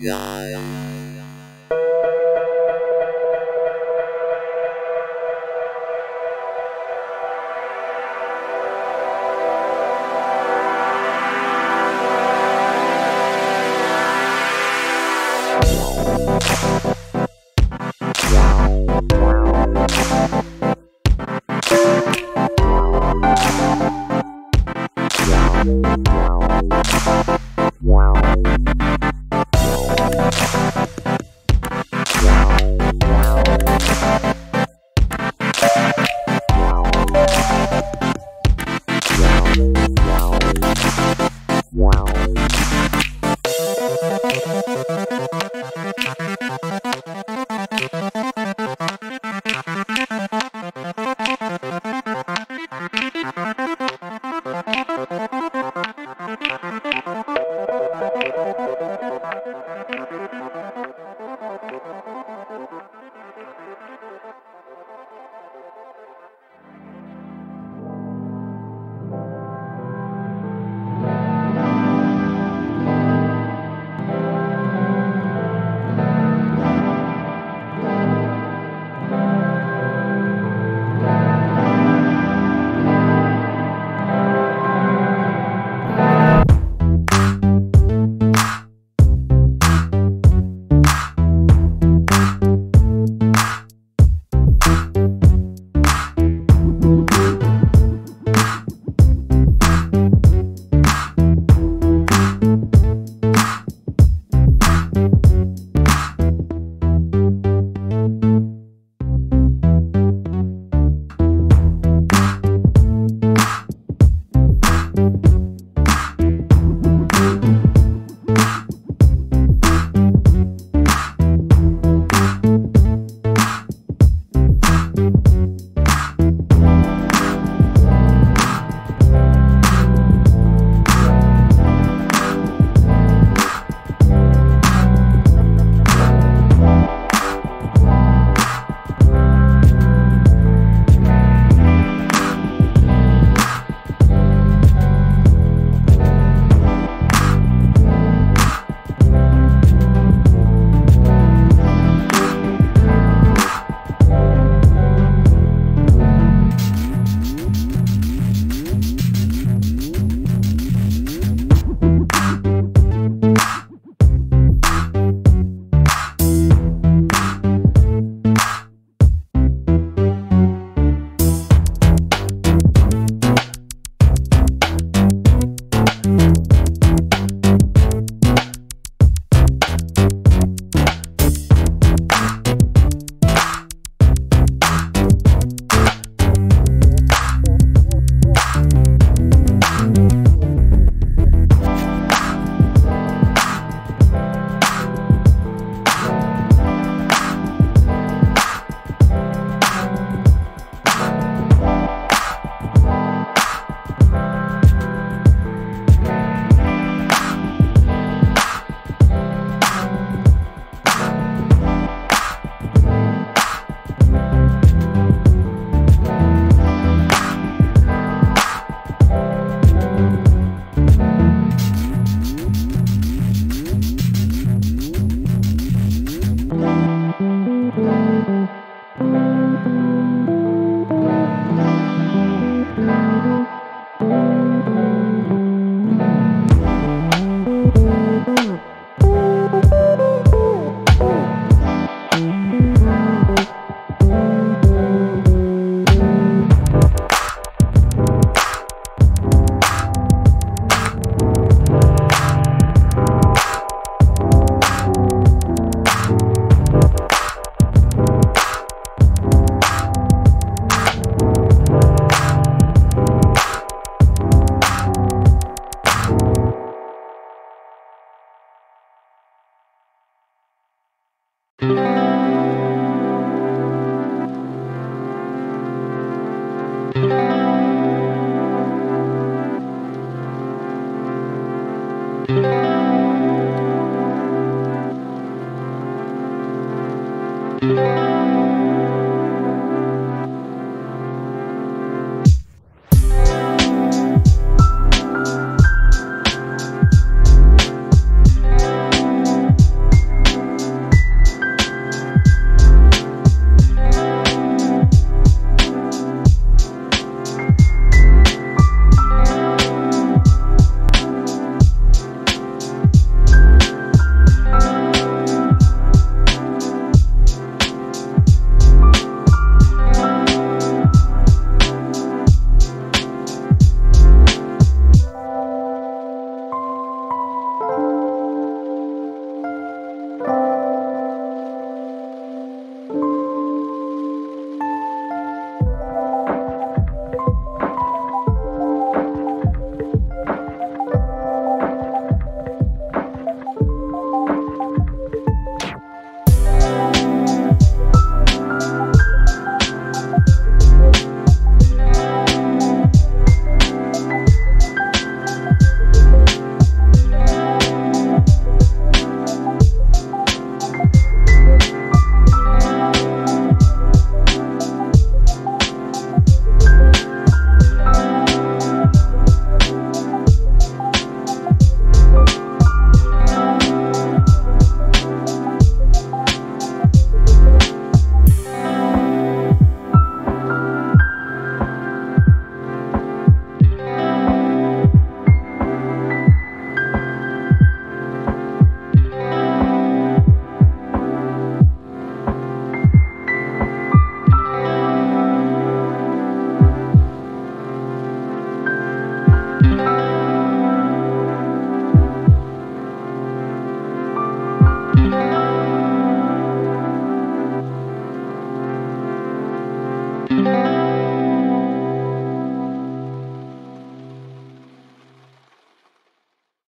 Yeah.